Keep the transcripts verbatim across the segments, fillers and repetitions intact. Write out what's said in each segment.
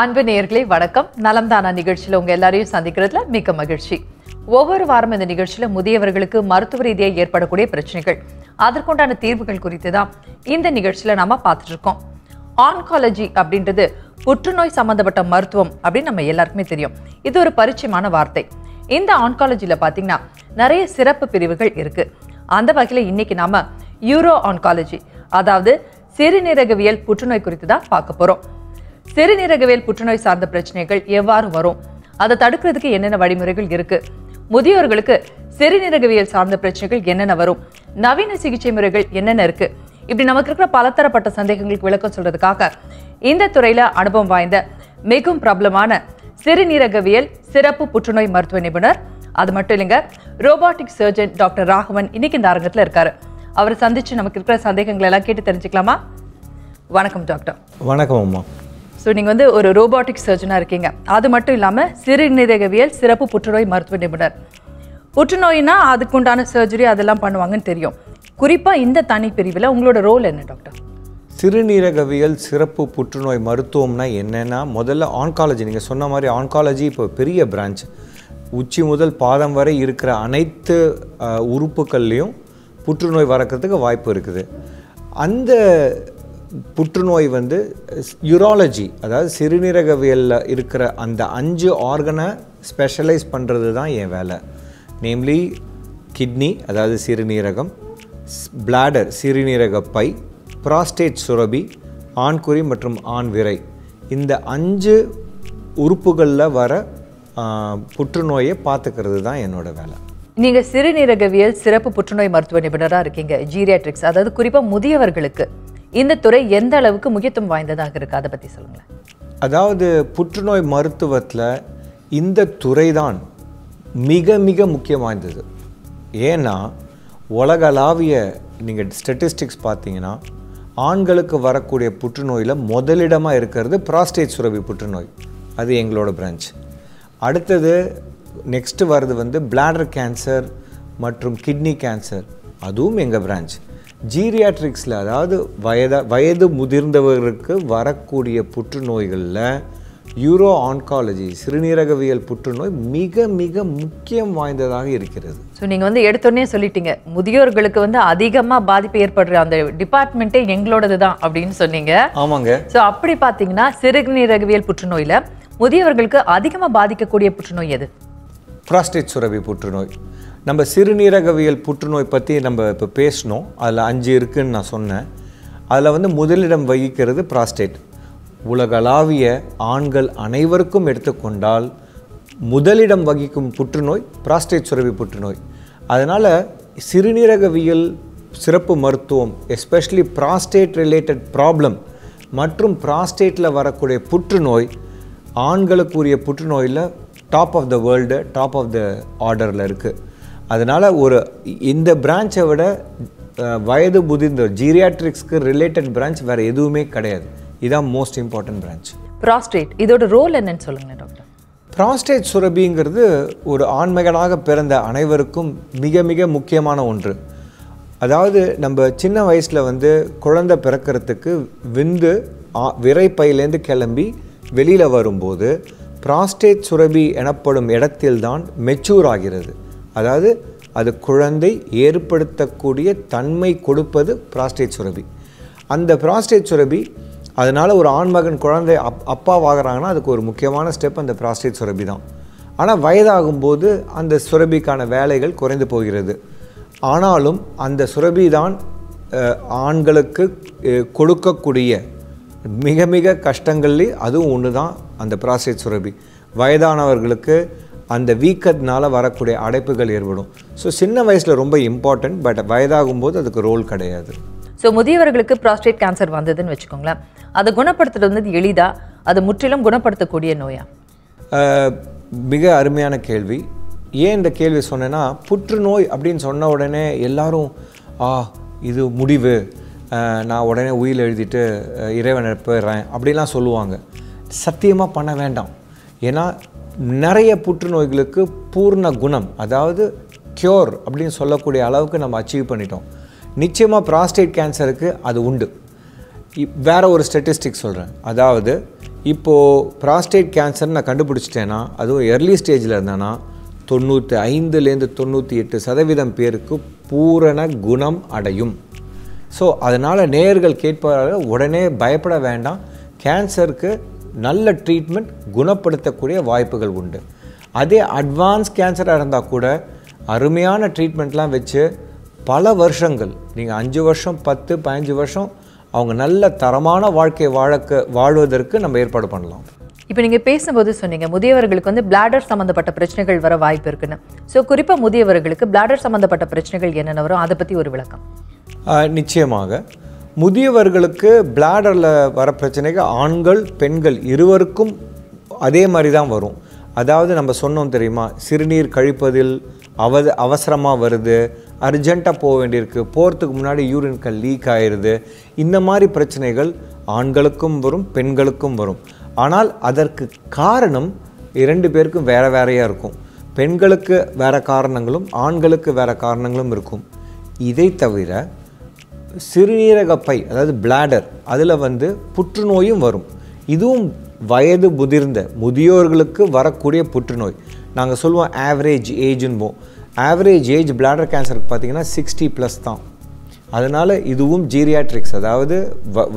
அன்பு நேயர்களே வணக்கம் நலம்தானா நிகழ்ச்சியில உங்க எல்லாரையும் சந்திக்கிறதுல மிக்க மகிழ்ச்சி ஒவ்வொரு வாரம் இந்த நிகழ்ச்சியில முதியவர்களுக்கு மருத்துவ ரீதியா ஏற்படக்கூடிய பிரச்சனைகள் அதற்குண்டான தீர்வுகள் குறித்து தான் இந்த நிகழ்ச்சியில நாம பார்த்துட்டு இருக்கோம் ஆன்காலஜி அப்படின்றது புற்றுநோய் சம்பந்தப்பட்ட மருத்துவம் அப்படி நம்ம எல்லாருக்குமே தெரியும் இது ஒரு பரிச்சயமான வார்த்தை இந்த ஆன்காலஜில பாத்தீங்கன்னா நிறைய சிறப்பு பிரிவுகள் இருக்கு அந்த வகையில இன்னைக்கு நாம யூரோ-ஆன்காலஜி அதாவது சிறுநீரகவியல் புற்றுநோய் குறித்து தான் பார்க்க போறோம் சிறுநீரகவியல் புற்றுநோய் சார்ந்த பிரச்சனைகள் எவ்வாறு வரும் அதை தடுக்கிறதுக்கு என்னென்ன வழிமுறைகள் இருக்கு முதியோர்களுக்கு சிறுநீரகவியல் சார்ந்த பிரச்சனைகள் என்னென்ன வரும் நவீன சிகிச்சை முறைகள் என்னென்ன இருக்கு இப்படி நமக்கு இருக்கிற பலதரப்பட்ட சந்தேகங்களுக்கு விளக்கம் சொல்றதுக்காக இந்த துறையில அனுபவம் வாய்ந்த மிகவும் பிரபலமான சிறுநீரகவியல் சிறப்பு புற்றுநோய் மருத்துவ நிபுணர் அது மட்டும் இல்லைங்க ரோபாட்டிக் சர்ஜன் டாக்டர் ராகவன் இன்னைக்கு இந்த அரங்கத்துல இருக்காரு அவரை சந்திச்சு நமக்கு இருக்கிற சந்தேகங்களை எல்லாம் கேட்டு தெரிஞ்சுக்கலாமா வணக்கம் டாக்டர் வணக்கம் அம்மா So, நீங்க வந்து ஒரு ரோபாட்டிக் சர்ஜனா இருக்கீங்க அது மட்டும் இல்லாம சிறுநீரகவியல் சிறப்பு புற்றுநோய் மருத்துவ நிபுணர் புற்றுநோயினா அதுக்குண்டான சர்ஜரி அதெல்லாம் பண்ணுவாங்கன்னு தெரியும் குறிப்பா இந்த தனி பிரிவில் உங்களோட ரோல் என்ன டாக்டர் சிறுநீரகவியல் சிறப்பு புற்றுநோய் மருத்துவம்னா என்னன்னா முதல்ல ஆன்காலஜி நீங்க சொன்ன மாதிரி ஆன்காலஜி இப்போ பெரிய பிரான்ச் உச்சி முதல் பாதம் வரை இருக்கிற அனைத்து உறுப்புகள்லையும் புற்றுநோய் வரக்கிறதுக்கு வாய்ப்பு இருக்குது அந்த புற்றுநோய் வந்து யூராலஜி அதாவது சிறுநீரகவியலில் இருக்கிற அந்த அஞ்சு ஆர்கனை ஸ்பெஷலைஸ் பண்ணுறது தான் என் வேலை நேம்லி கிட்னி அதாவது சிறுநீரகம் பிளாடர் சிறுநீரக பை ப்ராஸ்டேட் சுரபி ஆண்குறி மற்றும் ஆண் விரை இந்த அஞ்சு உறுப்புகளில் வர புற்றுநோயை பார்த்துக்கிறது தான் என்னோட வேலை நீங்கள் சிறுநீரகவியல் சிறப்பு புற்றுநோய் மருத்துவ நிபுணராக இருக்கீங்க ஜீரியாட்ரிக்ஸ் அதாவது குறிப்பாக முதியவர்களுக்கு இந்த துறை எந்த அளவுக்கு முக்கியத்துவம் வாய்ந்ததாக இருக்குது அதை பற்றி சொல்லுங்களேன் அதாவது புற்றுநோய் மருத்துவத்தில் இந்த துறை தான் மிக மிக முக்கியம் வாய்ந்தது ஏன்னா உலகளாவிய நீங்கள் ஸ்டட்டிஸ்டிக்ஸ் பார்த்தீங்கன்னா ஆண்களுக்கு வரக்கூடிய புற்றுநோயில் முதலிடமாக இருக்கிறது ப்ராஸ்டேட் சுரபி புற்றுநோய் அது எங்களோட பிரான்ச் அடுத்தது நெக்ஸ்ட்டு வர்றது வந்து பிளாடர் கேன்சர் மற்றும் கிட்னி கேன்சர் அதுவும் எங்கள் பிரான்ச் ஜீரியாட்ரிக்ஸில் அதாவது வயது வயது முதிர்ந்தவர்களுக்கு வரக்கூடிய புற்றுநோய்களில் யூரோ ஆன்காலஜி சிறுநீரகவியல் புற்றுநோய் மிக மிக முக்கியம் வாய்ந்ததாக இருக்கிறது ஸோ நீங்கள் வந்து எடுத்தோடனே சொல்லிட்டீங்க முதியோர்களுக்கு வந்து அதிகமாக பாதிப்பு ஏற்படுற அந்த டிபார்ட்மெண்ட்டே எங்களோடது தான் அப்படின்னு சொன்னீங்க ஆமாங்க ஸோ அப்படி பார்த்தீங்கன்னா சிறுநீரகவியல் புற்றுநோயில் முதியவர்களுக்கு அதிகமாக பாதிக்கக்கூடிய புற்றுநோய் எது ப்ராஸ்டேட் சுரபி புற்றுநோய் நம்ம சிறுநீரகவியல் புற்றுநோய் பற்றி நம்ம இப்போ பேசினோம் அதில் அஞ்சு இருக்குதுன்னு நான் சொன்னேன் அதில் வந்து முதலிடம் வகிக்கிறது ப்ராஸ்டேட் உலகளாவிய ஆண்கள் அனைவருக்கும் எடுத்துக்கொண்டால் முதலிடம் வகிக்கும் புற்றுநோய் ப்ராஸ்டேட் சுரபி புற்றுநோய் அதனால் சிறுநீரகவியல் சிறப்பு மருத்துவம் எஸ்பெஷலி ப்ராஸ்டேட் ரிலேட்டட் ப்ராப்ளம் மற்றும் ப்ராஸ்டேட்டில் வரக்கூடிய புற்றுநோய் ஆண்களுக்குரிய புற்றுநோயில் top of the world top of the ஆர்டரில் இருக்குது அதனால் ஒரு இந்த பிரான்ச்சை விட வயது முதிர்ந்த ஜீரியாட்ரிக்ஸ்க்கு ரிலேட்டட் பிரான்ச் வேறு எதுவுமே கிடையாது இதுதான் மோஸ்ட் இம்பார்ட்டன்ட் பிரான்ச் ப்ராஸ்டேட் இதோட ரோல் என்னன்னு சொல்லுங்கள் டாக்டர் ப்ராஸ்டேட் சுரபிங்கிறது ஒரு ஆண்மகனாக பிறந்த அனைவருக்கும் மிக மிக முக்கியமான ஒன்று அதாவது நம்ம சின்ன வயசில் வந்து குழந்தை பிறக்கிறதுக்கு விந்து விரைப்பையிலேருந்து கிளம்பி வெளியில் வரும்போது ப்ராஸ்டேட் சுரபி எனப்படும் இடத்தில்தான் மெச்சூர் ஆகிறது அதாவது அது குழந்தை ஏற்படுத்தக்கூடிய தன்மை கொடுப்பது ப்ராஸ்டேட் சுரபி அந்த ப்ராஸ்டேட் சுரபி அதனால் ஒரு ஆண்மகன் குழந்தை அப் அப்பாவாகிறாங்கன்னா அதுக்கு ஒரு முக்கியமான ஸ்டெப் அந்த ப்ராஸ்டேட் சுரபி தான் ஆனால் வயதாகும்போது அந்த சுரபிக்கான வேலைகள் குறைந்து போகிறது ஆனாலும் அந்த சுரபி தான் ஆண்களுக்கு கொடுக்கக்கூடிய மிக மிக கஷ்டங்கள்லேயே அதுவும் ஒன்று தான் அந்த ப்ராஸ்டேட் சுரபி வயதானவர்களுக்கு அந்த வீக்கத்தினால வரக்கூடிய அடைப்புகள் ஏற்படும் ஸோ சின்ன வயசில் ரொம்ப இம்பார்ட்டன்ட் பட் வயதாகும்போது அதுக்கு ரோல் கிடையாது ஸோ முதியவர்களுக்கு ப்ராஸ்டேட் கேன்சர் வந்ததுன்னு வச்சுக்கோங்களேன் அதை குணப்படுத்துறது வந்து எளிதாக அது முற்றிலும் குணப்படுத்தக்கூடிய நோயா மிக அருமையான கேள்வி ஏன் இந்த கேள்வி சொன்னேன்னா புற்றுநோய் அப்படின்னு சொன்ன உடனே எல்லாரும் ஆ இது முடிவு நான் உடனே உயிர் எழுதிட்டு இறைவனை போயிடுறேன் அப்படிலாம் சொல்லுவாங்க சத்தியமாக பண்ண வேண்டாம் ஏன்னா நிறைய புற்றுநோய்களுக்கு பூர்ண குணம் அதாவது க்யூர் அப்படின்னு சொல்லக்கூடிய அளவுக்கு நம்ம அச்சீவ் பண்ணிட்டோம் நிச்சயமாக ப்ராஸ்டேட் கேன்சருக்கு அது உண்டு வேறு ஒரு ஸ்டட்டிஸ்டிக்ஸ் சொல்கிறேன் அதாவது Now, prostate cancer na kandupidichitena adhu early stage la irundana ninety-five lende ninety-eight percent perukku poorana gunam adayum. So adanal nergal ketpara udane bayapada vendam cancer ku nalla treatment gunapaduthakuriya vaaypugal undu. Adhe advanced cancer ah irundha kuda arumiyana treatment la vechu pala varshangal neenga five varsham ten fifteen varsham அவங்க நல்ல தரமான வாழ்க்கை வாழக்க வாழ்வதற்கு நம்ம ஏற்பாடு பண்ணலாம். இப்போ நீங்க பேசும்போது சொன்னீங்க முதியவர்களுக்கு வந்து பிளாடர் சம்பந்தப்பட்ட பிரச்சனைகள் வர வாய்ப்பு இருக்குன்னு. சோ குறிப்பா முதியவர்களுக்கு பிளாடர் சம்பந்தப்பட்ட பிரச்சனைகள் என்னென்ன வரும் அத பத்தி ஒரு விளக்கம். நிச்சயமாக முதியவர்களுக்கு பிளாடர்ல வர பிரச்சனைக்கு ஆண்கள் பெண்கள் இருவருக்கும் அதே மாதிரி தான் வரும். அதாவது நம்ம சொன்னோம் தெரியுமா சிறுநீர் கழிப்பதில் அவசரமா வருது. அர்ஜென்ட்டா போக வேண்டியிருக்கு போறதுக்கு முன்னாடி யூரின் கல் லீக் ஆயிருது இந்த மாதிரி பிரச்சனைகள் ஆண்களுக்கும் வரும் பெண்களுக்கும் வரும் ஆனால் அதற்கு காரணம் இரண்டு பேருக்கும் வேற வேறயா இருக்கும் பெண்களுக்கு வேற காரணங்களும் ஆண்களுக்கு வேற காரணங்களும் இருக்கும் இதை தவிர சிறுநீரகப்பை அதாவது பிளாடர் அதுல வந்து புற்றுநோயும் வரும் இதுவும் வயது முதிர்ந்த முதியோர்களுக்கு வரக்கூடிய புற்றுநோய் நாங்க சொல்வோம் ஆவரேஜ் ஏஜ்ன்போ Average age bladder cancer sixty plus தான். அதனால இதுவும் geriatrics அதாவது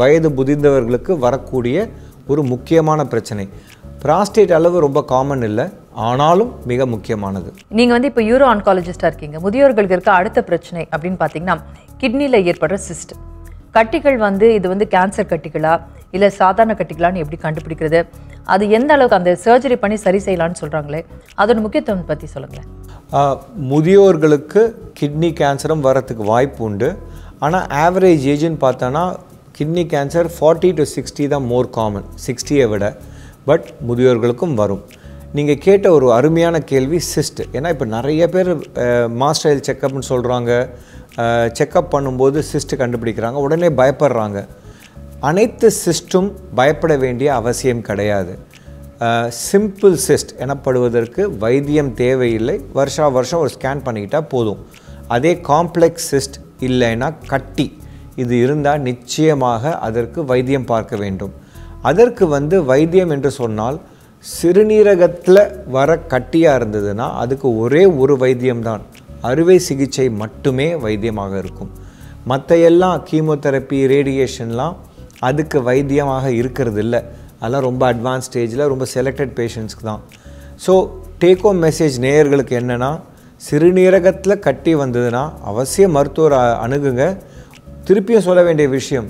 வயது முதிர்ந்தவர்களுக்கு வரக்கூடிய ஒரு முக்கியமான பிரச்சனை. Prostate அளவு ரொம்ப காமன் இல்ல ஆனாலும் மிக முக்கியமானது. நீங்க வந்து இப்ப uro-oncologist இருக்கீங்க. முதியோர்களுக்கு இருக்க அடுத்த பிரச்சனை அப்படினு பாத்தீங்கன்னா கிட்னில ஏற்படுற சிஸ்ட். கட்டிகள் வந்து இது வந்து கேன்சர் கட்டிகளா இல்ல சாதாரண கட்டிகளான்னு எப்படி கண்டுபிடிக்கிறது? அது எந்த அளவுக்கு அந்த சர்ஜரி பண்ணி சரி செய்யலாம்னு சொல்றாங்களே அதோட முக்கியத்துவம் பத்தி சொல்லுங்க. முதியோர்களுக்கு கிட்னி கேன்சரும் வரதுக்கு வாய்ப்பு உண்டு ஆனா ஆவரேஜ் ஏஜ்னு பார்த்தானா kidney cancer forty to sixty தான் மோர் காமன் sixty விட பட் முதியோர்களுக்கும் வரும் நீங்க கேட்ட ஒரு அருமையான கேள்வி சிஸ்ட் ஏனா இப்ப நிறைய பேர் மாஸ்டைல் செக்கப்னு சொல்றாங்க செக்கப் பண்ணும்போது சிஸ்ட் கண்டுபிடிக்கறாங்க உடனே பயப்படுறாங்க அனைத்து சிஸ்டும் பயப்பட வேண்டிய அவசியம் கிடையாது சிம்பிள் சிஸ்ட் எனப்படுவதற்கு வைத்தியம் தேவையில்லை வருஷா வருஷம் ஒரு ஸ்கேன் பண்ணிட்டா போதும் அதே காம்ப்ளெக்ஸ் சிஸ்ட் இல்லைனா கட்டி இது இருந்தா நிச்சயமாக அதற்கு வைத்தியம் பார்க்க வேண்டும் அதற்கு வந்து வைத்தியம் என்று சொன்னால் சிறுநீரகத்துல வர கட்டியா இருந்ததுனா அதுக்கு ஒரே ஒரு வைத்தியம் தான் அறுவை சிகிச்சை மட்டுமே வைத்தியமாக இருக்கும் மற்ற எல்லா கீமோதெரபி ரேடியேஷன்லாம் அதுக்கு வைத்தியமாக இருக்கிறது இல்ல அதெல்லாம் ரொம்ப அட்வான்ஸ் ஸ்டேஜில் ரொம்ப செலக்டட் பேஷண்ட்ஸ்க்கு தான் ஸோ டேக் ஹோம் மெசேஜ் நேயர்களுக்கு என்னென்னா சிறுநீரகத்தில் கட்டி வந்ததுன்னா அவசியம் மருத்துவர் அணுகுங்க திருப்பியும் சொல்ல வேண்டிய விஷயம்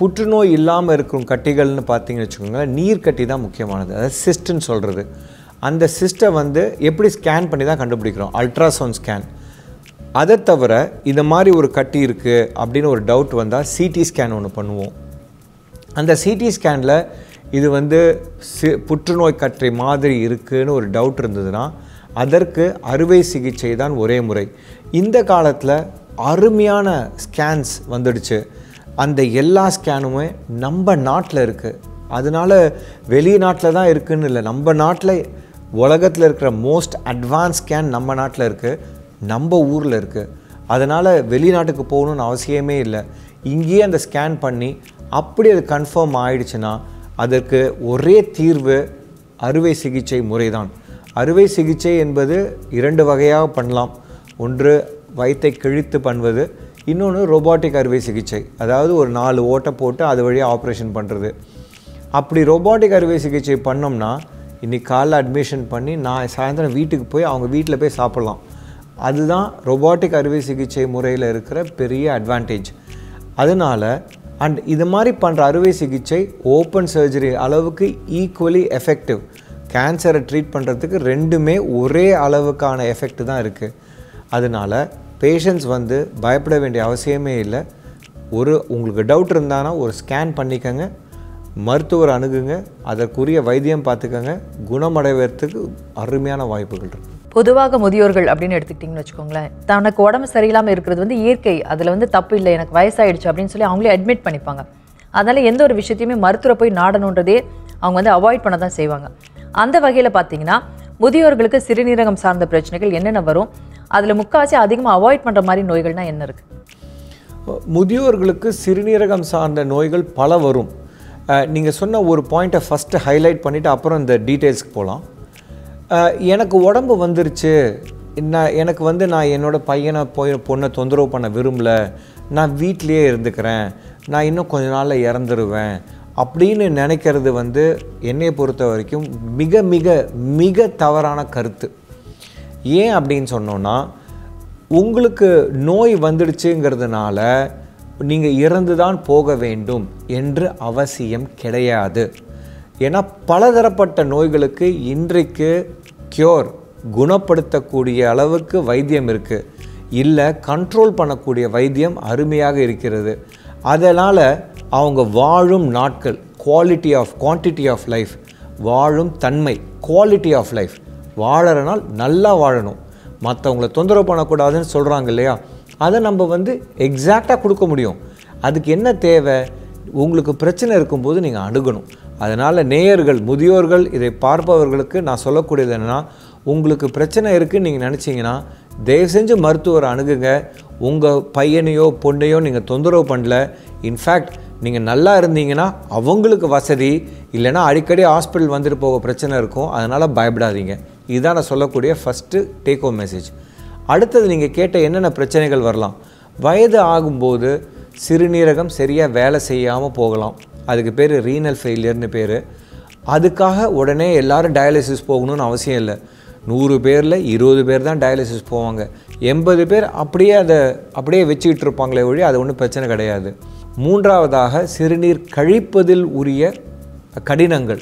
புற்றுநோய் இல்லாம இருக்கும் கட்டிகள்னு பாத்தீங்கன்னு வெச்சுக்கோங்க நீர் கட்டி தான் முக்கியமானது அதாவது சிஸ்ட்னு சொல்றது அந்த சிஸ்ட வந்து எப்படி ஸ்கேன் பண்ணி தான் கண்டுபிடிக்கிறோம் அல்ட்ராசவுண்ட் ஸ்கேன் அத தவிர இந்த மாதிரி ஒரு கட்டி இருக்கு அப்படின ஒரு டவுட் வந்தா சிடி ஸ்கேன் ஒன்னு பண்ணுவோம் அந்த சிடி ஸ்கேன்ல இது வந்து புற்றுநோய் கட்டி மாதிரி இருக்குன்னு ஒரு டவுட் இருந்ததுனா அதற்கு அறுவை சிகிச்சை தான் ஒரே முறை இந்த காலத்துல அருமையான ஸ்கேன்ஸ் வந்துடுச்சு அந்த எல்லா ஸ்கேனுமே நம்ம நாட்ல இருக்கு அதனால வெளிநாட்ல தான் இருக்குன்னு இல்ல நம்ம நாட்ல உலகத்துல இருக்கிற மோஸ்ட் அட்வான்ஸ் ஸ்கேன் நம்ம நாட்டில் இருக்கு நம்ம ஊரில் இருக்கு அதனால வெளிநாட்டுக்கு போகணும்னு அவசியமே இல்லை இங்கேயே அந்த ஸ்கேன் பண்ணி அப்படி அது கன்ஃபார்ம் ஆயிடுச்சுன்னா அதற்கு ஒரே தீர்வு அறுவை சிகிச்சை முறைதான் அறுவை சிகிச்சை என்பது இரண்டு வகையாக பண்ணலாம் ஒன்று வயிற்றை கிழித்து பண்ணுவது இன்னொன்று ரோபாட்டிக் அறுவை சிகிச்சை அதாவது ஒரு நாலு ஓட்டை போட்டு அது வழியாக ஆப்ரேஷன் பண்ணுறது அப்படி ரோபாட்டிக் அறுவை சிகிச்சை பண்ணோம்னா இன்னைக்கு காலைல அட்மிஷன் பண்ணி நான் சாயந்தரம் வீட்டுக்கு போய் அவங்க வீட்டில் போய் சாப்பிடலாம் அதுதான் ரோபாட்டிக் அறுவை சிகிச்சை முறையில் இருக்கிற பெரிய அட்வான்டேஜ் அதனால அண்ட் இது மாதிரி பண்ணுற அறுவை சிகிச்சை ஓப்பன் சர்ஜரி அளவுக்கு ஈக்குவலி எஃபெக்டிவ் கேன்சரை ட்ரீட் பண்ணுறதுக்கு ரெண்டுமே ஒரே அளவுக்கான எஃபெக்ட் தான் இருக்குது அதனால பேஷண்ட்ஸ் வந்து பயப்பட வேண்டிய அவசியமே இல்லை ஒரு உங்களுக்கு டவுட் இருந்தானா ஒரு ஸ்கேன் பண்ணிக்கங்க மருத்துவர் அணுகுங்க, அதற்குரிய வைத்தியம் பார்த்துக்கங்க, குணமடைவதற்கு அருமையான வாய்ப்புகள் இருக்கு. பொதுவாக முதியோர்கள் அப்படின்னு எடுத்துக்கிட்டிங்கன்னு வச்சுக்கோங்களேன், தனக்கு உடம்பு சரியில்லாமல் இருக்கிறது வந்து இயற்கை, அதில் வந்து தப்பு இல்லை, எனக்கு வயசாயிடுச்சு அப்படின்னு சொல்லி அவங்களே அட்மிட் பண்ணிப்பாங்க. அதனால் எந்த ஒரு விஷயத்தையுமே மருத்துவரை போய் நாடணுன்றதே அவங்க வந்து அவாய்ட் பண்ண தான் செய்வாங்க. அந்த வகையில் பார்த்திங்கன்னா முதியோர்களுக்கு சிறுநீரகம் சார்ந்த பிரச்சனைகள் என்னென்ன வரும், அதில் முக்கால்வாசி அதிகமாக அவாய்ட் பண்ணுற மாதிரி நோய்கள்னால் என்ன இருக்குது? முதியோர்களுக்கு சிறுநீரகம் சார்ந்த நோய்கள் பல வரும். நீங்கள் சொன்ன ஒரு பாயிண்ட்டை ஃபஸ்ட்டு ஹைலைட் பண்ணிவிட்டு அப்புறம் இந்த டீட்டெயில்ஸ்க்கு போகலாம். எனக்கு உடம்பு வந்துருச்சு, நான் எனக்கு வந்து நான் என்னோடய பையனை போய் பொண்ணை தொந்தரவு பண்ண விரும்பலை, நான் வீட்டிலையே இருந்துக்கிறேன், நான் இன்னும் கொஞ்ச நாளில் இறந்துருவேன் அப்படின்னு நினைக்கிறது வந்து என்னை பொறுத்த வரைக்கும் மிக மிக மிக தவறான கருத்து. ஏன் அப்படின்னு சொன்னோன்னா, உங்களுக்கு நோய் வந்துடுச்சுங்கிறதுனால நீங்கள் இறந்து தான் போக வேண்டும் என்று அவசியம் கிடையாது. ஏன்னா பலதரப்பட்ட நோய்களுக்கு இன்றைக்கு க்யூர், குணப்படுத்தக்கூடிய அளவுக்கு வைத்தியம் இருக்குது, இல்லை கண்ட்ரோல் பண்ணக்கூடிய வைத்தியம் அருமையாக இருக்கிறது. அதனால் அவங்க வாழும் நாட்கள், quality of quantity of life, வாழும் தன்மை, குவாலிட்டி ஆஃப் லைஃப், வாழறனால் நல்லா வாழணும், மற்றவங்கள தொந்தரவு பண்ணக்கூடாதுன்னு சொல்கிறாங்க இல்லையா, அதை நம்ம வந்து எக்ஸாக்டாக கொடுக்க முடியும். அதுக்கு என்ன தேவை, உங்களுக்கு பிரச்சனை இருக்கும்போது நீங்கள் அணுகணும். அதனால் நேயர்கள், முதியோர்கள், இதை பார்ப்பவர்களுக்கு நான் சொல்லக்கூடியது என்னென்னா, உங்களுக்கு பிரச்சனை இருக்குதுன்னு நீங்கள் நினச்சிங்கன்னா தயவு செஞ்சு மருத்துவரை அணுகுங்க. உங்கள் பையனையோ பொண்ணையோ நீங்கள் தொந்தரவு பண்ணல, இன்ஃபேக்ட் நீங்கள் நல்லா இருந்தீங்கன்னா அவங்களுக்கு வசதி, இல்லைனா அடிக்கடி ஹாஸ்பிட்டல் வந்துட்டு போக பிரச்சனை இருக்கும், அதனால் பயப்படாதீங்க. இதுதான் நான் சொல்லக்கூடிய ஃபஸ்ட்டு டேக் ஹோம் மெசேஜ். அடுத்தது நீங்கள் கேட்ட என்னென்ன பிரச்சனைகள் வரலாம், வயது ஆகும்போது சிறுநீரகம் சரியாக வேலை செய்யாமல் போகலாம், அதுக்கு பேர் ரீனல் ஃபெயிலியர்னு பேர். அதுக்காக உடனே எல்லோரும் டயாலிசிஸ் போகணும்னு அவசியம் இல்லை. நூறு பேரில் இருபது பேர் தான் டயாலிசிஸ் போவாங்க, எண்பது பேர் அப்படியே அதை அப்படியே வச்சுக்கிட்டு இருப்பாங்களே ஒழிய அது ஒன்றும் பிரச்சனை கிடையாது. மூன்றாவதாக சிறுநீர் கழிப்பதில் உரிய கடினங்கள்,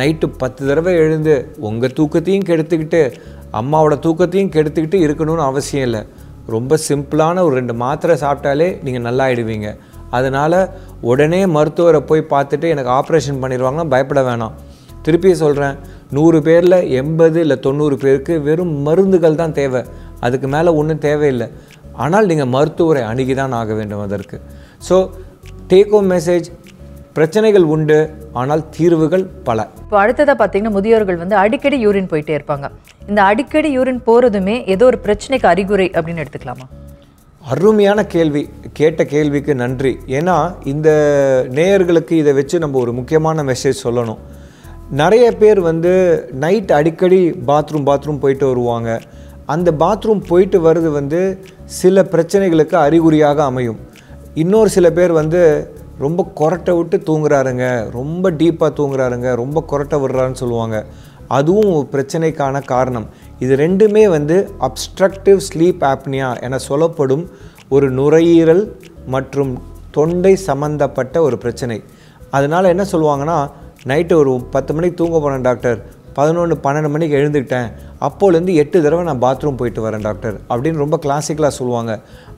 நைட்டு பத்து தடவை எழுந்து உங்கள் தூக்கத்தையும் கெடுத்துக்கிட்டு அம்மாவோட தூக்கத்தையும் கெடுத்துக்கிட்டு இருக்கணும்னு அவசியம் இல்லை. ரொம்ப சிம்பிளான ஒரு ரெண்டு மாத்திரை சாப்பிட்டாலே நீங்கள் நல்லா ஆகிடுவீங்க. அதனால் உடனே மருத்துவரை போய் பார்த்துட்டு எனக்கு ஆப்ரேஷன் பண்ணிடுவாங்கன்னா பயப்பட வேணாம். திருப்பி சொல்கிறேன், நூறு பேரில் எண்பது இல்லை தொண்ணூறு பேருக்கு வெறும் மருந்துகள் தான் தேவை, அதுக்கு மேலே ஒன்றும் தேவையில்லை. ஆனால் நீங்கள் மருத்துவரை அணுகி தான் ஆக வேண்டும் அதற்கு. ஸோ டேக் ஹோம் மெசேஜ், பிரச்சனைகள் உண்டு ஆனால் தீர்வுகள் பல. இப்போ அடுத்ததாக பார்த்தீங்கன்னா முதியோர்கள் வந்து அடிக்கடி யூரின் போயிட்டே இருப்பாங்க. இந்த அடிக்கடி யூரின் போகிறதுமே ஏதோ ஒரு பிரச்சனைக்கு அறிகுறி அப்படின்னு எடுத்துக்கலாமா? அருமையான கேள்வி, கேட்ட கேள்விக்கு நன்றி. ஏன்னா இந்த நேயர்களுக்கு இதை வச்சு நம்ம ஒரு முக்கியமான மெசேஜ் சொல்லணும். நிறைய பேர் வந்து நைட் அடிக்கடி பாத்ரூம் பாத்ரூம் போயிட்டு வருவாங்க. அந்த பாத்ரூம் போயிட்டு வர்றது வந்து சில பிரச்சனைகளுக்கு அறிகுறியாக அமையும். இன்னொரு சில பேர் வந்து ரொம்ப கொரட்டை விட்டு தூங்குறாருங்க, ரொம்ப டீப்பாக தூங்குறாருங்க, ரொம்ப கொரட்டை விடுறாருன்னு சொல்லுவாங்க, அதுவும் பிரச்சனைக்கான காரணம். இது ரெண்டுமே வந்து அப்ஸ்ட்ரக்டிவ் ஸ்லீப் ஆப்னியா என சொல்லப்படும் ஒரு நுரையீரல் மற்றும் தொண்டை சம்பந்தப்பட்ட ஒரு பிரச்சனை. அதனால் என்ன சொல்லுவாங்கன்னா, நைட்டு ஒரு பத்து மணிக்கு தூங்க போனேன் டாக்டர், பதினொன்று பன்னெண்டு மணிக்கு எழுந்துக்கிட்டேன், அப்போலேருந்து எட்டு தடவை நான் பாத்ரூம் போயிட்டு வரேன் டாக்டர் அப்படின்னு ரொம்ப கிளாசிக்கலாக சொல்லுவாங்க.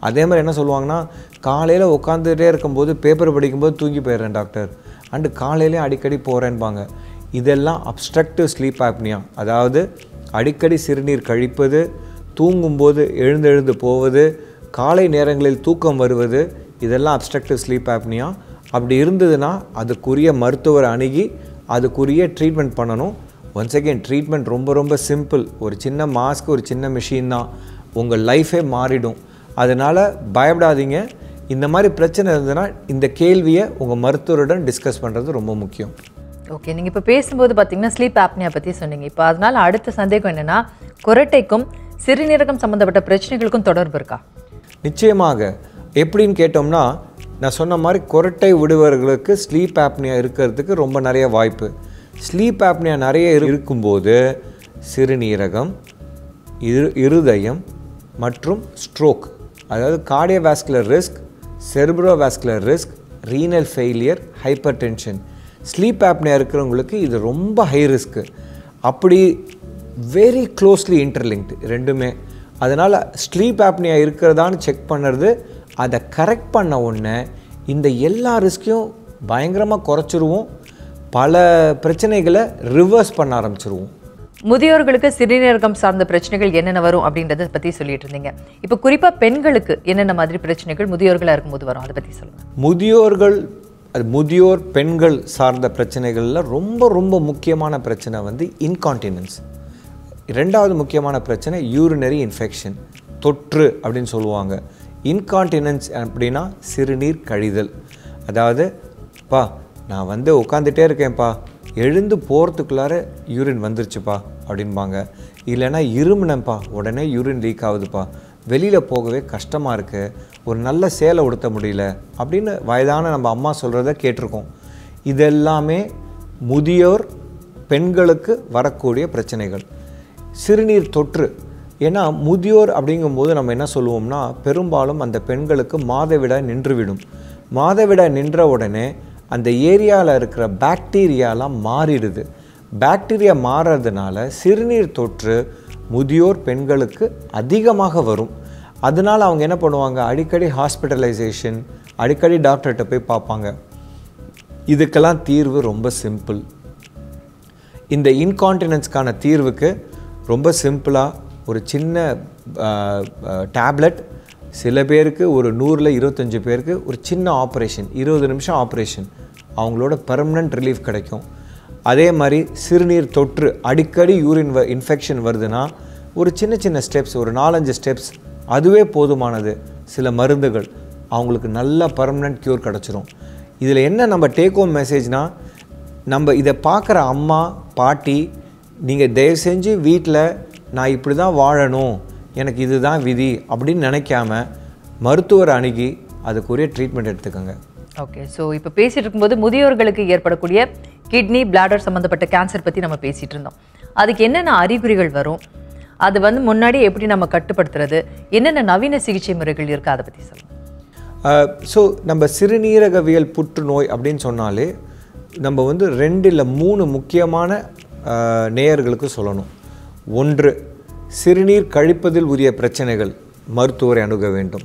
அதே மாதிரி என்ன சொல்லுவாங்கன்னா, காலையில் உட்காந்துட்டே இருக்கும்போது பேப்பர் படிக்கும்போது தூங்கி போயிடுறேன் டாக்டர், அண்டு காலையிலேயே அடிக்கடி போகிறேன்பாங்க. இதெல்லாம் அப்ஸ்ட்ரக்டிவ் ஸ்லீப் ஆப்னியா, அதாவது அடிக்கடி சிறுநீர் கழிப்பது, தூங்கும்போது எழுந்தெழுந்து போவது, காலை நேரங்களில் தூக்கம் வருவது, இதெல்லாம் அப்ஸ்ட்ரக்டிவ் ஸ்லீப் ஆப்னியா. அப்படி இருந்ததுன்னா அதுக்குரிய மருத்துவரை அணுகி அதுக்குரிய ட்ரீட்மெண்ட் பண்ணணும். ஒன்ஸ் அகெயின் ட்ரீட்மெண்ட் ரொம்ப ரொம்ப சிம்பிள், ஒரு சின்ன மாஸ்க், ஒரு சின்ன மிஷின் தான், உங்கள் லைஃபே மாறிடும். அதனால் பயப்படாதீங்க. இந்த மாதிரி பிரச்சனை இருந்ததுன்னா இந்த கேள்வியை உங்கள் மருத்துவருடன் டிஸ்கஸ் பண்ணுறது ரொம்ப முக்கியம். ஓகே, நீங்கள் இப்போ பேசும்போது பார்த்தீங்கன்னா ஸ்லீப் ஆப்னியா பற்றி சொன்னீங்க. இப்போ அதனால் அடுத்த சந்தேகம் என்னென்னா, கொரட்டைக்கும் சிறுநீரகம் சம்மந்தப்பட்ட பிரச்சனைகளுக்கும் தொடர்பு இருக்கா? நிச்சயமாக. எப்படின்னு கேட்டோம்னா, நான் சொன்ன மாதிரி கொரட்டை விடுவர்களுக்கு ஸ்லீப் ஆப்னியா இருக்கிறதுக்கு ரொம்ப நிறைய வாய்ப்பு. ஸ்லீப் ஆப்னியா நிறைய இருக்கும்போது சிறுநீரகம், இரு இருதயம் மற்றும் ஸ்ட்ரோக், அதாவது cardiovascular risk, cerebrovascular risk, renal failure, hypertension, sleep apnoea இருக்கிறவங்களுக்கு இது ரொம்ப ஹை ரிஸ்க்கு. அப்படி வெரி க்ளோஸ்லி இன்டர்லிங்க்டு ரெண்டுமே. அதனால் ஸ்லீப் ஆப்னியா இருக்கிறதான்னு செக் பண்ணுறது, அதை கரெக்ட் பண்ண உடனே இந்த எல்லா ரிஸ்க்கையும் பயங்கரமாக குறைச்சிருவோம். பல பிரச்சனைகளை ரிவர்ஸ் பண்ண ஆரம்பிச்சிருவோம். முதியோர்களுக்கு சிறுநீரகம் சார்ந்த பிரச்சனைகள் என்னென்ன வரும் அப்படின்றத பற்றி சொல்லிட்டு இருந்தீங்க. இப்போ குறிப்பாக பெண்களுக்கு என்னென்ன மாதிரி பிரச்சனைகள் முதியோர்களாக இருக்கும்போது வரும், அதை பற்றி சொல்லுங்கள். முதியோர்கள் அது முதியோர் பெண்கள் சார்ந்த பிரச்சனைகளில் ரொம்ப ரொம்ப முக்கியமான பிரச்சனை வந்து இன்கான்டினன்ஸ். ரெண்டாவது முக்கியமான பிரச்சனை யூரினரி இன்ஃபெக்ஷன், தொற்று அப்படின்னு சொல்லுவாங்க. இன்கான்டினன்ஸ் அப்படின்னா சிறுநீர் கழிதல். அதாவது பா நான் வந்து உட்காந்துட்டே இருக்கேன்ப்பா, எழுந்து போகிறதுக்குள்ளார யூரின் வந்துருச்சுப்பா அப்படின்பாங்க. இல்லைன்னா இருமினப்பா உடனே யூரின் லீக் ஆகுதுப்பா, வெளியில் போகவே கஷ்டமாக இருக்குது, ஒரு நல்ல சேலை உடுத்த முடியல அப்படின்னு வயதான நம்ம அம்மா சொல்கிறத கேட்டிருக்கோம். இதெல்லாமே முதியோர் பெண்களுக்கு வரக்கூடிய பிரச்சனைகள். சிறுநீர் தொற்று, ஏன்னா முதியோர் அப்படிங்கும்போது நம்ம என்ன சொல்லுவோம்னா பெரும்பாலும் அந்த பெண்களுக்கு மாதவிடாய் நின்றுவிடும். மாதவிடாய் நின்ற உடனே அந்த ஏரியாவில் இருக்கிற பாக்டீரியாலாம் மாறிடுது. பாக்டீரியா மாறுறதுனால சிறுநீர் தொற்று முதியோர் பெண்களுக்கு அதிகமாக வரும். அதனால் அவங்க என்ன பண்ணுவாங்க, அடிக்கடி ஹாஸ்பிட்டலைசேஷன், அடிக்கடி டாக்டர்கிட்ட போய் பார்ப்பாங்க. இதுக்கெல்லாம் தீர்வு ரொம்ப சிம்பிள். இந்த இன்கான்டினன்ஸ்க்கான தீர்வுக்கு ரொம்ப சிம்பிளாக ஒரு சின்ன டேப்லெட், சில பேருக்கு ஒரு நூறில் இருபத்தஞ்சி பேருக்கு ஒரு சின்ன ஆப்ரேஷன், இருபது நிமிஷம் ஆப்ரேஷன், அவங்களோட பெர்மனன்ட் ரிலீஃப் கிடைக்கும். அதே மாதிரி சிறுநீர் தொற்று அடிக்கடி யூரின் வ இன்ஃபெக்ஷன் வருதுன்னா ஒரு சின்ன சின்ன ஸ்டெப்ஸ், ஒரு நாலஞ்சு ஸ்டெப்ஸ், அதுவே போதுமானது. சில மருந்துகள் அவங்களுக்கு நல்ல பெர்மனன்ட் க்யூர் கிடச்சிரும். இதில் என்ன நம்ம டேக் ஹோம் மெசேஜ்னால், நம்ம இதை பார்க்குற அம்மா பாட்டி, நீங்கள் தயவு செஞ்சு வீட்டில் நான் இப்படி தான் வாழணும், எனக்கு இது தான் விதி அப்படின்னு நினைக்காம மருத்துவர் அணுகி அதுக்குரிய ட்ரீட்மெண்ட் எடுத்துக்கோங்க. ஓகே, ஸோ இப்போ பேசிகிட்டு இருக்கும்போது முதியோர்களுக்கு ஏற்படக்கூடிய கிட்னி பிளாடர் சம்மந்தப்பட்ட கேன்சர் பற்றி நம்ம பேசிகிட்டு இருந்தோம். அதுக்கு என்னென்ன அறிகுறிகள் வரும், அது வந்து முன்னாடி எப்படி நம்ம கட்டுப்படுத்துறது, என்னென்ன நவீன சிகிச்சை முறைகள் இருக்குது, அதை பற்றி சொல்லுங்கள். ஸோ நம்ம சிறுநீரகவியல் புற்றுநோய் அப்படின்னு சொன்னாலே நம்ம வந்து ரெண்டு இல்லை மூணு முக்கியமான நேயர்களுக்கு சொல்லணும். ஒன்று, சிறுநீர் கழிப்பதில் உரிய பிரச்சனைகள் மருத்துவரை அணுக வேண்டும்.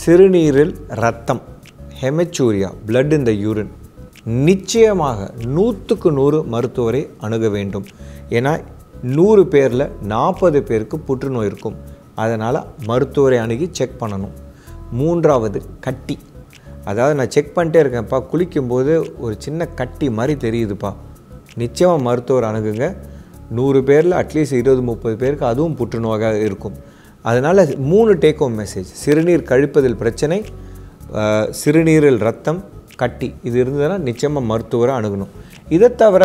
சிறுநீரில் ரத்தம், haematuria, blood in the urine, நிச்சயமாக நூற்றுக்கு நூறு மருத்துவரை அணுக வேண்டும். ஏன்னா நூறு பேரில் நாற்பது பேருக்கு புற்றுநோய் இருக்கும். அதனால் மருத்துவரை அணுகி செக் பண்ணணும். மூன்றாவது, கட்டி. அதாவது நான் செக் பண்ணிட்டே இருக்கேன்ப்பா, குளிக்கும்போது ஒரு சின்ன கட்டி மாதிரி தெரியுதுப்பா, நிச்சயமாக மருத்துவர் அணுகுங்க. நூறு பேரில் அட்லீஸ்ட் இருபது முப்பது பேருக்கு அதுவும் புற்றுநோயாக இருக்கும். அதனால் மூணு டேக் ஹோம் மெசேஜ், சிறுநீர் கழிப்பதில் பிரச்சனை, சிறுநீரில் ரத்தம், கட்டி, இது இருந்ததுன்னா நிச்சயமாக மருத்துவரை அணுகணும். இதை தவிர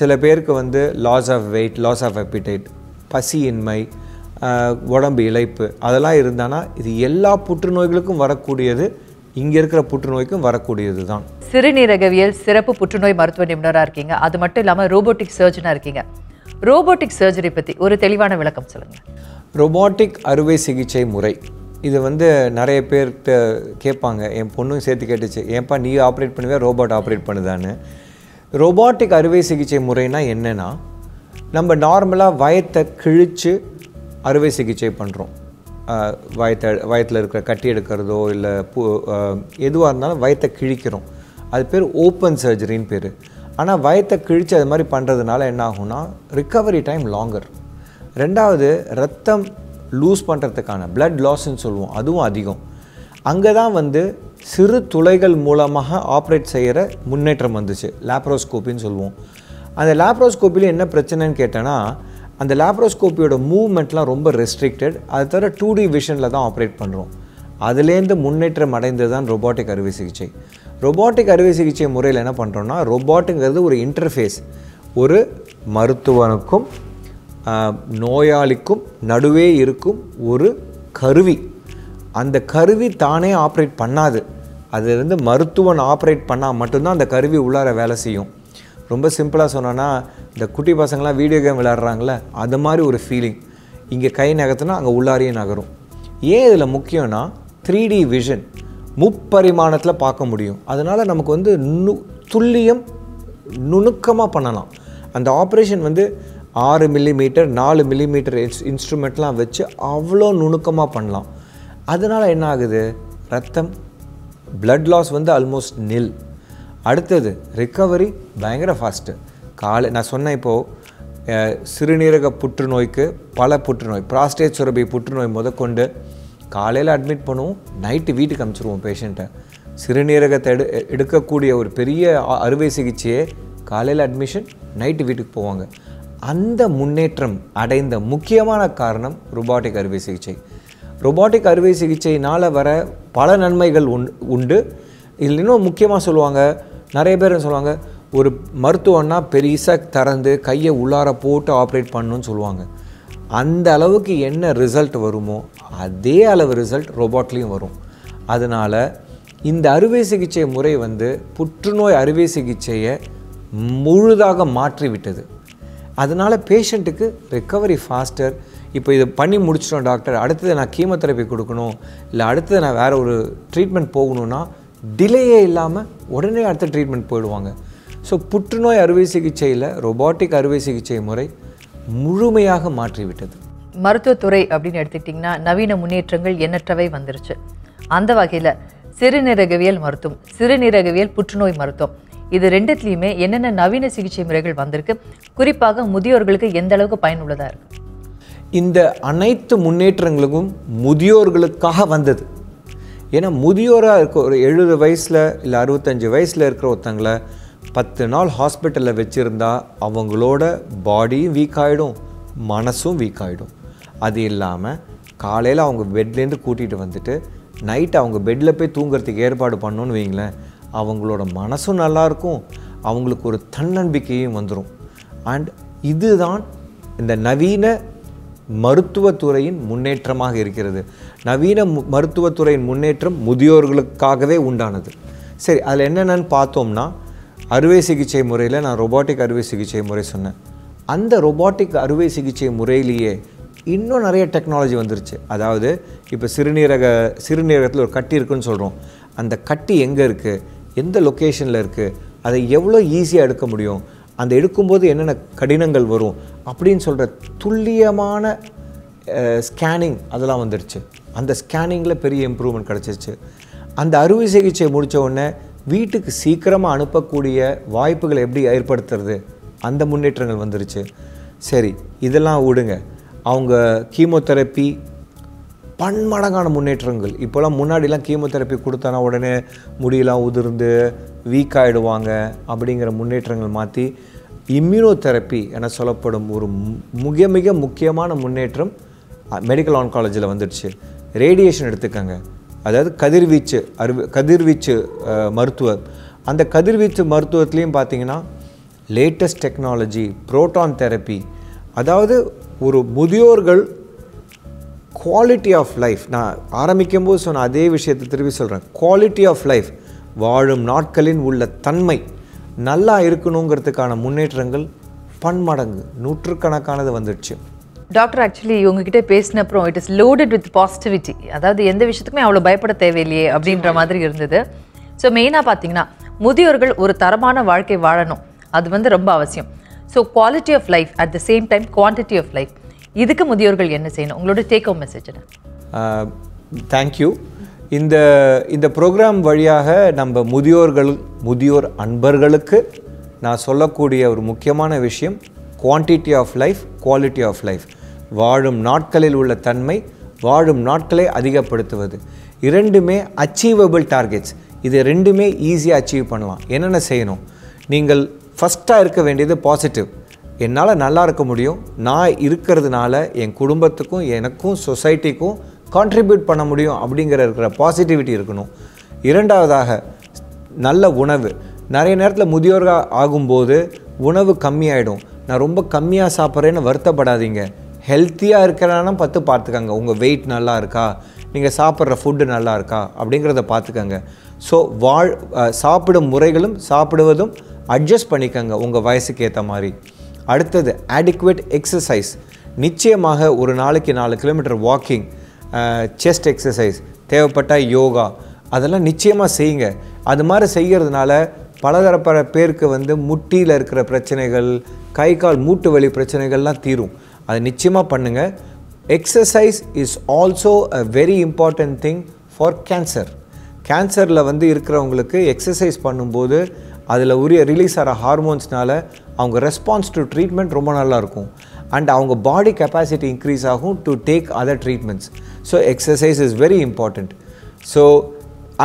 சில பேருக்கு வந்து loss of weight, loss of appetite, பசியின்மை, உடம்பு இளைப்பு, அதெல்லாம் இருந்தானா இது எல்லா புற்றுநோய்களுக்கும் வரக்கூடியது, இங்கே இருக்கிற புற்றுநோய்க்கும் வரக்கூடியது தான். சிறுநீரகவியல் சிறப்பு புற்றுநோய் மருத்துவ நிபுணராக இருக்கீங்க, அது மட்டும் இல்லாமல் ரோபோட்டிக் சர்ஜனாக இருக்கீங்க. ரோபோட்டிக் சர்ஜரி பற்றி ஒரு தெளிவான விளக்கம் சொல்லுங்கள். ரோபோட்டிக் அறுவை சிகிச்சை முறை, இது வந்து நிறைய பேர்கிட்ட கேட்பாங்க, என் பொண்ணும் சேர்த்து கேட்டுச்சு, ஏன்ப்பா நீ ஆப்ரேட் பண்ணுவே ரோபோட் ஆப்ரேட் பண்ணுதான்னு. ரோபோட்டிக் அறுவை சிகிச்சை முறைனா என்னென்னா, நம்ம நார்மலாக வயத்தை கிழித்து அறுவை சிகிச்சை பண்ணுறோம். வயத்தை வயத்தில் இருக்கிற கட்டி எடுக்கிறதோ இல்லை பூ எதுவாக இருந்தாலும் வயத்தை கிழிக்கிறோம். அது பேர் ஓப்பன் சர்ஜரின்னு பேர். ஆனால் வயத்தை கிழித்து அது மாதிரி பண்ணுறதுனால என்ன ஆகும்னா ரிக்கவரி டைம் லாங்கர். ரெண்டாவது, ரத்தம் லூஸ் பண்ணுறதுக்கான பிளட் லாஸ்ன்னு சொல்லுவோம், அதுவும் அதிகம். அங்கே தான் வந்து சிறு துளைகள் மூலமாக ஆப்ரேட் செய்கிற முன்னேற்றம் வந்துச்சு, லேப்ரோஸ்கோப்பின்னு சொல்லுவோம். அந்த லேப்ரோஸ்கோப்பியில் என்ன பிரச்சனைன்னு கேட்டோன்னா, அந்த லேப்ரோஸ்கோப்பியோட மூவ்மெண்ட்லாம் ரொம்ப ரெஸ்ட்ரிக்டட். அது தவிர டூ டி விஷனில் தான் ஆப்ரேட் பண்ணுறோம். அதுலேருந்து முன்னேற்றம் அடைந்தது தான் ரோபோட்டிக் அறுவை சிகிச்சை. ரோபோட்டிக் அறுவை சிகிச்சை முறையில் என்ன பண்ணுறோன்னா, ரோபோட்டுங்கிறது ஒரு இன்டர்ஃபேஸ், ஒரு மருத்துவனுக்கும் நோயாளிக்கும் நடுவே இருக்கும் ஒரு கருவி. அந்த கருவி தானே ஆப்ரேட் பண்ணாது, அதுலேருந்து மருத்துவன் ஆப்ரேட் பண்ணால் மட்டும்தான் அந்த கருவி உள்ளார வேலை செய்யும். ரொம்ப சிம்பிளாக சொன்னோன்னா, இந்த குட்டி பசங்களாம் வீடியோ கேம் விளையாடுறாங்களே அது மாதிரி ஒரு ஃபீலிங். இங்கே கை நகர்த்தினா அங்கே உள்ளாரையே நகரும். ஏன் இதில் முக்கியம்னா த்ரீ டி விஷன், முப்பரிமாணத்தில் பார்க்க முடியும். அதனால் நமக்கு வந்து நு துல்லியம் நுணுக்கமாக பண்ணலாம். அந்த ஆப்ரேஷன் வந்து ஆறு மில்லிமீட்டர் நாலு மில்லிமீட்டர் இன்ஸ் இன்ஸ்ட்ருமெண்ட்லாம் வச்சு அவ்வளோ நுணுக்கமாக பண்ணலாம். அதனால் என்ன ஆகுது, ரத்தம் பிளட் லாஸ் வந்து ஆல்மோஸ்ட் நில். அடுத்தது recovery பயங்கர fast. காலை நான் சொன்ன இப்போ சிறுநீரக புற்றுநோய்க்கு பல புற்றுநோய் prostate சுரப்பி புற்றுநோய் முதற்கொண்டு காலையில அட்மிட் பண்ணுவோம் நைட் வீட்டுக்கு அனுப்பிச்சிடுவோம் பேஷண்ட்டை சிறுநீரகத்தை எடுக்கக்கூடிய ஒரு பெரிய அறுவை சிகிச்சையே காலையில அட்மிஷன் நைட் வீட்டுக்கு போவாங்க அந்த முன்னேற்றம் அடைந்த முக்கியமான காரணம் ரோபோட்டிக் அறுவை சிகிச்சை ரோபோட்டிக் அறுவை சிகிச்சையினால வர பல நன்மைகள் உண்டு இதில் இன்னும் முக்கியமாக சொல்லுவாங்க நிறைய பேர் சொல்லுவாங்க ஒரு மருத்துவன்னா பெரிசா தரந்து கையை உள்ளார போட்டு ஆப்ரேட் பண்ணணும்னு சொல்லுவாங்க அந்த அளவுக்கு என்ன ரிசல்ட் வருமோ அதே அளவு ரிசல்ட் ரோபோட்லயும் வரும் அதனால இந்த அறுவை சிகிச்சை முறை வந்து புற்றுநோய் அறுவை சிகிச்சையை முழுதாக மாற்றி விட்டது அதனால பேஷண்ட்டுக்கு ரெக்கவரி ஃபாஸ்டர் இப்போ இது பண்ணி முடிச்சிட்டோம் டாக்டர் அடுத்து நான் கீமோதெரபி கொடுக்கணும் இல்ல அடுத்து நான் வேற ஒரு ட்ரீட்மென்ட் போகணும்னா டிலேயே இல்லாம உடனே அடுத்த ட்ரீட்மென்ட் போய்டுவாங்க சோ புற்றுநோய் அறுவை சிகிச்சையில ரோபோட்டிக் அறுவை சிகிச்சை முறை முழுமையாக மாற்றி விட்டது மருத்துவத்துறை அப்படினு எடுத்துக்கிட்டீங்கன்னா நவீன முன்னேற்றங்கள் எண்ணற்றவை வந்திருச்சு அந்த வகையில சிறுநீரகவியல் மருத்துவம் சிறுநீரகவியல் புற்றுநோய் மருத்துவம் இது ரெண்டுத்துலயுமே என்னென்ன நவீன சிகிச்சை முறைகள் வந்திருக்கு குறிப்பாக முதியோர்களுக்கு எந்த அளவுக்கு பயனுள்ளதா இருக்கு இந்த அனைத்து முன்னேற்றங்களுக்கும் முதியோர்களுக்காக வந்தது ஏனா முதியோரா இருக்க ஒரு எழுபது வயசுல இல்ல அறுபத்தஞ்சு வயசுல இருக்கிற ஒருத்தங்கள பத்து நாள் ஹாஸ்பிட்டல்ல வெச்சிருந்தா அவங்களோட பாடியும் வீக் ஆயிடும் மனசும் வீக் ஆயிடும் அது இல்லாம காலையில அவங்க பெட்ல இருந்து கூட்டிட்டு வந்துட்டு நைட் அவங்க பெட்ல போய் தூங்குறதுக்கு ஏற்பாடு பண்ணனும்னு வீங்களே அவங்களோட மனசும் நல்லா இருக்கும் அவங்களுக்கு ஒரு தன்னம்பிக்கையும் வந்துரும் and இதுதான் இந்த நவீன மருத்துவத்துறையின் முன்னேற்றமாக இருக்கிறது நவீன மருத்துவத்துறையின் முன்னேற்றம் முதியோர்களுக்காகவே உண்டானது சரி அதுல என்னன்னு பார்த்தோம்னா அறுவை சிகிச்சை முறையில் நான் ரோபோட்டிக் அறுவை சிகிச்சை முறை சொன்னேன் அந்த ரோபோட்டிக் அறுவை சிகிச்சை முறையிலேயே இன்னும் நிறைய டெக்னாலஜி வந்துருச்சு அதாவது இப்ப சிறுநீரக சிறுநீரகத்துல ஒரு கட்டி இருக்குன்னு சொல்றோம் அந்த கட்டி எங்க இருக்கு எந்த லொகேஷன்ல இருக்கு அதை எவ்வளவு ஈஸியா எடுக்க முடியும் அந்த எடுக்கும்போது என்னென்ன கடினங்கள் வரும் அப்படினு சொல்ற துல்லியமான ஸ்கேனிங் அதெல்லாம் வந்துருச்சு அந்த ஸ்கேனிங்ல பெரிய இம்ப்ரூவ்மென்ட் கிடைச்சிருச்சு அந்த அறுவை சிகிச்சை முடிச்ச உடனே வீட்டுக்கு சீக்கிரமா அனுப்பக்கூடிய வாய்ப்புகளை எப்படி ஏற்படுத்துறது அந்த முன்னேற்றங்கள் வந்துருச்சு சரி இதெல்லாம் ஓடுங்க அவங்க கீமோதெரபி பன்மடங்கான முன்னேற்றங்கள் இப்போலாம் முன்னாடிலாம் கீமோதெரபி கொடுத்தானா உடனே முடியெல்லாம் உதிர்ந்து வீக் ஆயிடுவாங்க அப்படிங்கிற முன்னேற்றங்கள் மாற்றி இம்யூனோதெரபி என சொல்லப்படும் ஒரு மிக மிக முக்கியமான முன்னேற்றம் மெடிக்கல் ஆன்காலஜியில் வந்துடுச்சு ரேடியேஷன் எடுத்துக்கங்க அதாவது கதிர்வீச்சு அறுவை கதிர்வீச்சு மருத்துவம் அந்த கதிர்வீச்சு மருத்துவத்திலையும் பார்த்தீங்கன்னா லேட்டஸ்ட் டெக்னாலஜி புரோட்டான் தெரப்பி அதாவது ஒரு முதியோர்கள் குவாலிட்டி ஆஃப் லைஃப் நான் ஆரம்பிக்கும்போது சொன்ன அதே விஷயத்தை திருப்பி சொல்கிறேன் குவாலிட்டி ஆஃப் லைஃப் வாழும் நாட்களின் உள்ள தன்மை நல்லா இருக்கணுங்கிறதுக்கான முன்னேற்றங்கள் பன்மடங்கு நூற்றுக்கணக்கானது வந்துடுச்சு டாக்டர் ஆக்சுவலி உங்ககிட்ட பேசின அப்புறம் it is loaded with positivity அதாவது எந்த விஷயத்துக்குமே அவ்வளோ பயப்பட தேவையில்லையே அப்படின்ற மாதிரி இருந்தது ஸோ மெயினாக பார்த்தீங்கன்னா முதியோர்கள் ஒரு தரமான வாழ்க்கை வாழணும் அது வந்து ரொம்ப அவசியம் so quality of life at the same time quantity of life இதுக்கு முதியோர்கள் என்ன செய்யணும் உங்களோட டேக் ஹோம் மெசேஜ் தேங்க்யூ இந்த இந்த ப்ரோக்ராம் வழியாக நம்ம முதியோர்கள் முதியோர் அன்பர்களுக்கு நான் சொல்லக்கூடிய ஒரு முக்கியமான விஷயம் quantity of life quality of life வாழும் நாட்களில் உள்ள தன்மை வாழும் நாட்களை அதிகப்படுத்துவது இரண்டுமே அச்சீவபிள் டார்கெட்ஸ் இது ரெண்டுமே ஈஸியாக அச்சீவ் பண்ணலாம் என்னென்ன செய்யணும் நீங்கள் ஃபஸ்ட்டாக இருக்க வேண்டியது பாசிட்டிவ் என்னால் நல்லா இருக்க முடியும் நான் இருக்கிறதுனால என் குடும்பத்துக்கும் எனக்கும் சொசைட்டிக்கும் கான்ட்ரிபியூட் பண்ண முடியும் அப்படிங்கிற இருக்கிற பாசிட்டிவிட்டி இருக்கணும் இரண்டாவதாக நல்ல உணவு நிறைய நேரத்தில் முதியோராக ஆகும்போது உணவு கம்மியாயிடும் நான் ரொம்ப கம்மியாக சாப்பிட்றேன்னு வருத்தப்படாதீங்க ஹெல்த்தியாக இருக்கிறானா பார்த்து பார்த்துக்கங்க உங்கள் வெயிட் நல்லா இருக்கா நீங்கள் சாப்பிட்ற ஃபுட்டு நல்லா இருக்கா அப்படிங்கிறத பார்த்துக்கங்க ஸோ வாழ் சாப்பிடும் முறைகளும் சாப்பிடுவதும் அட்ஜஸ்ட் பண்ணிக்கங்க உங்கள் வயசுக்கு ஏற்ற மாதிரி அடுத்தது adequate exercise நிச்சயமாக ஒரு நாளைக்கு நாலு கிலோமீட்டர் வாக்கிங் செஸ்ட் எக்ஸசைஸ் தேவைப்பட்ட யோகா அதெல்லாம் நிச்சயமாக செய்யுங்க அது மாதிரி செய்கிறதுனால பலதரப்பட்ட பேருக்கு வந்து முட்டியில் இருக்கிற பிரச்சனைகள் கை கால் மூட்டு வலி பிரச்சனைகள்லாம் தீரும் அதை நிச்சயமாக பண்ணுங்கள் exercise is also a very important thing for cancer கேன்சரில் வந்து இருக்கிறவங்களுக்கு எக்ஸசைஸ் பண்ணும்போது அதில் உரிய ரிலீஸ் ஆகிற ஹார்மோன்ஸ்னால அவங்க ரெஸ்பான்ஸ் டு ட்ரீட்மெண்ட் ரொம்ப நல்லா இருக்கும் and அவங்க பாடி கெப்பாசிட்டி இன்க்ரீஸ் ஆகும் to take other treatments. So exercise is very important. So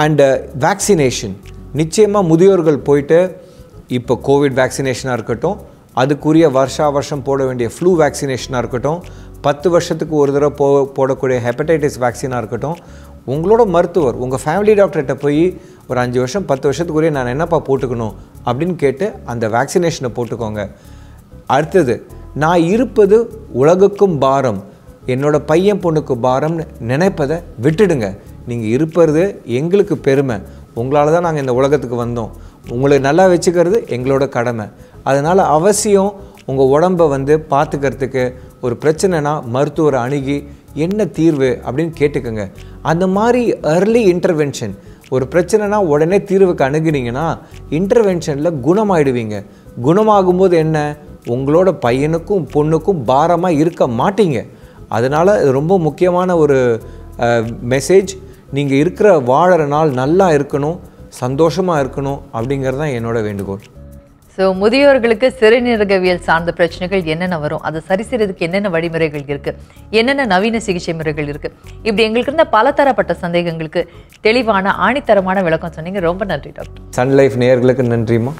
and vaccination நிச்சயமாக முதியோர்கள் போயிட்டு இப்போ கோவிட் வேக்சினேஷனாக இருக்கட்டும், அதுக்குரிய வருஷா வருஷம் போட வேண்டிய ஃப்ளூ வேக்சினேஷனாக இருக்கட்டும், பத்து வருஷத்துக்கு ஒரு தடவை போ போடக்கூடிய ஹெப்படைட்டிஸ் வேக்சினாக இருக்கட்டும், உங்களோட மருத்துவர் உங்கள் ஃபேமிலி டாக்டர்கிட்ட போய் ஒரு அஞ்சு வருஷம் பத்து வருஷத்துக்குரிய நான் என்னப்பா போட்டுக்கணும் அப்படின்னு கேட்டு அந்த வேக்சினேஷனை போட்டுக்கோங்க. அடுத்தது, நான் இருப்பது உலகுக்கும் பாரம், என்னோடய பையன் பொண்ணுக்கு பாரம்னு நினைப்பதை விட்டுடுங்க. நீங்கள் இருப்பது எங்களுக்கு பெருமை, உங்களால் தான் நாங்கள் இந்த உலகத்துக்கு வந்தோம், உங்களை நல்லா வச்சுக்கிறது எங்களோட கடமை. அதனால் அவசியம் உங்கள் உடம்பை வந்து பார்த்துக்கிறதுக்கு ஒரு பிரச்சனைனா மருத்துவரை அணுகி என்ன தீர்வு அப்படின்னு கேட்டுக்கோங்க. அந்த மாதிரி ஏர்லி இன்டர்வென்ஷன், ஒரு பிரச்சனைனா உடனே தீர்வுக்கு அணுகினீங்கன்னா இன்டர்வென்ஷனில் குணமாயிடுவீங்க. குணமாகும்போது என்ன, உங்களோட பையனுக்கும் பொண்ணுக்கும் பாரமாக இருக்க மாட்டீங்க. அதனால் ரொம்ப முக்கியமான ஒரு மெசேஜ், நீங்கள் இருக்கிற வாழற நாள் நல்லா இருக்கணும், சந்தோஷமாக இருக்கணும் அப்படிங்கிறது தான் என்னோட வேண்டுகோள். ஸோ முதியோர்களுக்கு சிறுநீரகவியல் சார்ந்த பிரச்சனைகள் என்னென்ன வரும், அதை சரி செய்யறதுக்கு என்னென்ன வழிமுறைகள் இருக்குது, என்னென்ன நவீன சிகிச்சை முறைகள் இருக்குது, இப்படி எங்களுக்கு இருந்த பலதரப்பட்ட சந்தேகங்களுக்கு தெளிவான ஆணித்தரமான விளக்கம் சொன்னீங்க. ரொம்ப நன்றி டாக்டர். சன்லைஃப் நேயர்களுக்கு நன்றிமா.